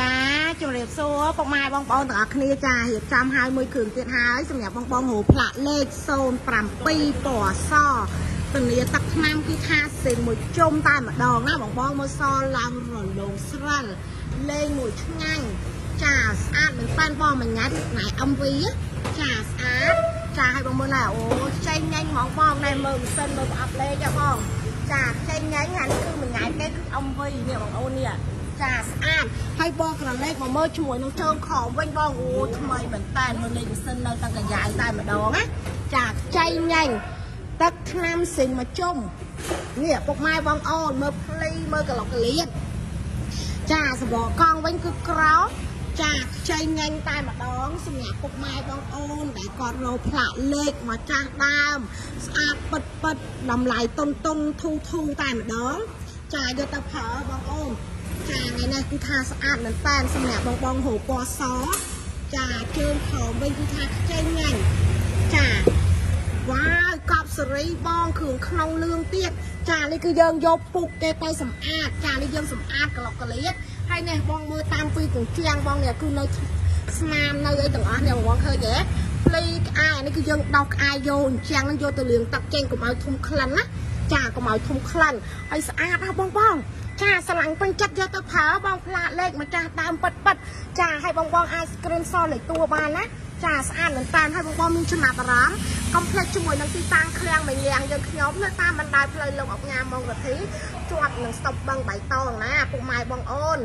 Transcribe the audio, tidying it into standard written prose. จ้าจุเรียบซัวปกมาบองปองต่างคณีจ้าเหตุจำหายมวยขื่นเตียนหายสมัยบองปองหูพระเลขโซนปรำปีป่อซ้อตรงนี้ตักน้ำที่ท่าเสียงมวยจมตายหมดดองนะบองปองมวยซ้อลำหล่นลงสลันเลงมวยช่างง่ายจ้าอาดเหมือนปั้นปองมันงัดไหนอัมวีจ้าอาดจ้าให้บองเมื่อไหร่โอ้ใจง่ายหมองปองในมือเส้นมืออับเลงจ้าปองจ้าใจง่ายงานคือมันง่ายแค่อัมวีเนี่ยบองเอาเนี่ยจ้าอ่านให้บองกระเลขมาเมื่อช่วยน้องเชิงของเว้นบองโอ้ทำไมเหมือนแตนมันเลยเส้นเราตั้งแต่ย้ายตายมาดองนะจ้าใจง่ายตักน้ำสิ่งมาจมเนี่ยปกไม้บองอ่อนเมื่อพลีเมื่อกระหลอกเลี้ยนจ้าสบกองเว้นคือกร้าวจากใจเงินตายมาดองสมัยปกไม้บองอ่อนแต่ก่อนเราพลาดเล็กมาจ้าตามสะอาดปัดๆลำลายต้นทูตายมาดองจ้าโยตะเผาบองอ่อนจ้าไงนะคือทาสะอาดเหมือนแป้นสมัยบองบองหูปอซอจ้าเจิมหอมเว้นคือทาใจเงินจ้าว้าวกอบสรีบองขื่นขนมเลืองเตี้ยจานนี่คือเยิงยกปุกแกไปสำอาดจานนี่เยิงสำอาดกระหลอกกระเลียดให้เนี่ยบองมือตามปีถึงเชียงบองเนี่ยคือในสนามในไอ้ต่างอ่ะเนี่ยบองเคยแย่ปลีกไอ้นี่คือเยิงดอกไอโยนเชียงนั่นโยตัวเหลืองตักเจงกับเอาทุ่มคลันนะจาก็มาทุ่มคลันไอ้สะอาดนะบองบองจ้าสลังปังจับเยอะตะเผาบองพลาเล็กมาจ้าตามปัดๆจ้าให้บองบองไอสกรีนซอเลยตัวบานนะจ้าสะอาดเหมือนตาให้บองบองมีชนะประร้ามคอมเพล็กซ์ช่วยนักศึกษาเครื่องใบเลี้ยงยังขยมเลือดตามันได้เพลินลงออกงามมองกระทิจวดหนึ่งสตบบังใบตองนะปุ่มไม้บองโอน